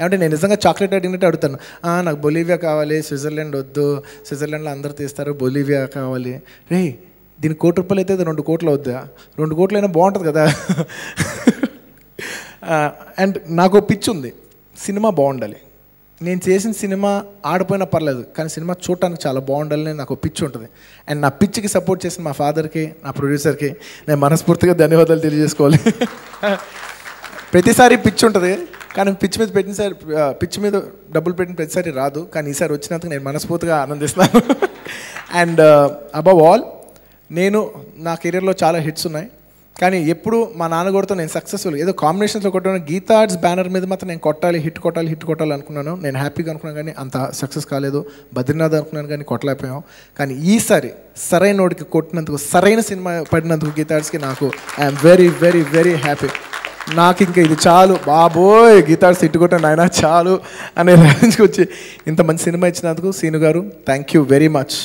ఏమంటే నేను నిజంగా చాక్లెట్ అడిగినట్టు అడుగుతాను, నాకు బొలీవియా కావాలి, స్విట్జర్లాండ్ వద్దు, స్విట్జర్లాండ్లో అందరు తీస్తారు, బొలీవియా కావాలి. రే దీని 1 కోటి రూపాయలు అయితే 2 కోట్లు అవుద్దా, 2 కోట్లు అయినా బాగుంటుంది కదా. అండ్ నాకు పిచ్చి ఉంది, సినిమా బాగుండాలి, నేను చేసిన సినిమా ఆడిపోయినా పర్లేదు కానీ సినిమా చూడటానికి చాలా బాగుండాలని నాకు పిచ్చి ఉంటుంది. అండ్ నా పిచ్చికి సపోర్ట్ చేసిన మా ఫాదర్కి, నా ప్రొడ్యూసర్కి నేను మనస్ఫూర్తిగా ధన్యవాదాలు తెలియజేసుకోవాలి. ప్రతిసారి పిచ్చి ఉంటుంది కానీ పిచ్చి మీద డబ్బులు పెట్టిన ప్రతిసారి రాదు, కానీ ఈసారి వచ్చినందుకు నేను మనస్ఫూర్తిగా ఆనందిస్తాను. అండ్ అబవ్ ఆల్ నేను నా కెరీర్లో చాలా హిట్స్ ఉన్నాయి కానీ ఎప్పుడు మా నాన్నగారితో నేను సక్సెస్ఫుల్ ఏదో కాంబినేషన్స్లో కొట్టాను. గీతా ఆర్ట్స్ బ్యానర్ మీద మాత్రం నేను హిట్ కొట్టాలి అనుకున్నాను, నేను హ్యాపీగా అనుకున్నాను కానీ అంత సక్సెస్ కాలేదు. బద్రీనాథ్ అనుకున్నాను కానీ కొట్టలేకపోయాం. కానీ ఈసారి సరైనోడికి కొట్టినందుకు, సరైన సినిమా పడినందుకు గీతా ఆర్ట్స్కి నాకు I'm very very very happy. నాకు ఇంకా ఇది చాలు బాబోయ్, గీతా ఆర్ట్స్ హిట్ కొట్టాను నాయనా చాలు అనే రేంజ్కి వచ్చి ఇంత మంచి సినిమా ఇచ్చినందుకు సీను గారు థ్యాంక్ యూ వెరీ మచ్.